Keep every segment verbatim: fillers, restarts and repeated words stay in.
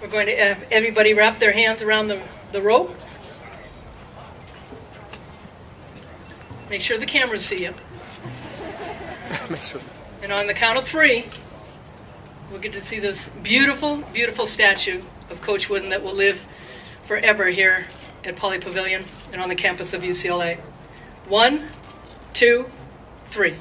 We're going to have everybody wrap their hands around the, the rope. Make sure the cameras see you. Make sure. And on the count of three, we'll get to see this beautiful, beautiful statue of Coach Wooden that will live forever here at Pauley Pavilion and on the campus of U C L A. One, two, three.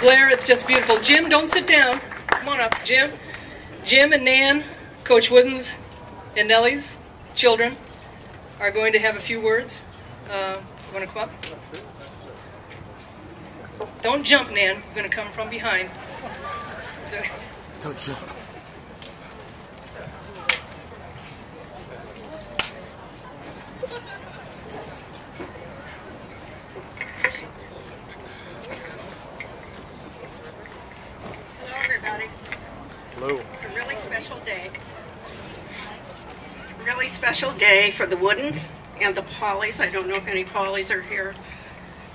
Blair, it's just beautiful. Jim, don't sit down. Come on up, Jim. Jim and Nan, Coach Wooden's and Nellie's children, are going to have a few words. Uh, you want to come up? Don't jump, Nan. We're going to come from behind. Don't jump. Special day for the Woodens and the Pauleys. I don't know if any Pauleys are here.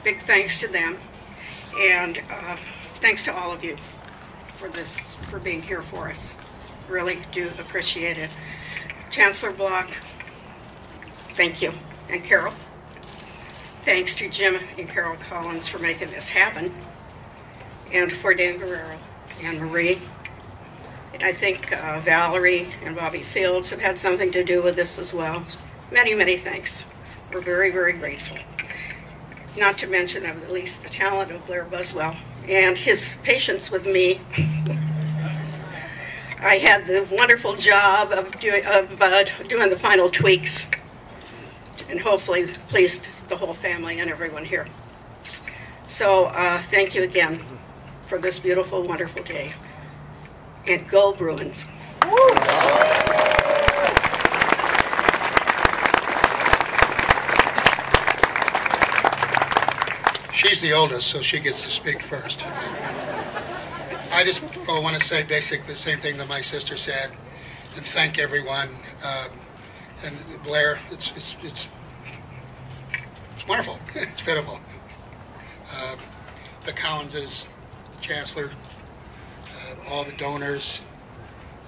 Big thanks to them, and uh, thanks to all of you for this, for being here for us. Really do appreciate it. Chancellor Block, thank you, and Carol. Thanks to Jim and Carol Collins for making this happen, and for Dan Guerrero and Marie. I think uh, Valerie and Bobby Fields have had something to do with this as well. Many, many thanks. We're very, very grateful. Not to mention, at least, the talent of Blair Buswell and his patience with me. I had the wonderful job of, do of uh, doing the final tweaks, and hopefully pleased the whole family and everyone here. So uh, thank you again for this beautiful, wonderful day. And Gold Bruins. Woo! She's the oldest, so she gets to speak first. I just oh, want to say basically the same thing that my sister said, and thank everyone. Um, and Blair, it's it's it's, it's wonderful. It's pitiful. Uh, the Collinses, the Chancellor. All the donors.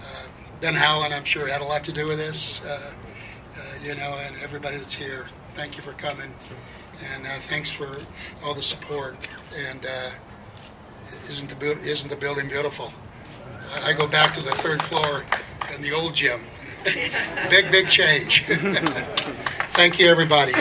Uh, Ben Howland, I'm sure, had a lot to do with this, uh, uh, you know, and everybody that's here. Thank you for coming, and uh, thanks for all the support. And uh, isn't the bu isn't the building beautiful? I, I go back to the third floor and the old gym. Big, big change. Thank you, everybody.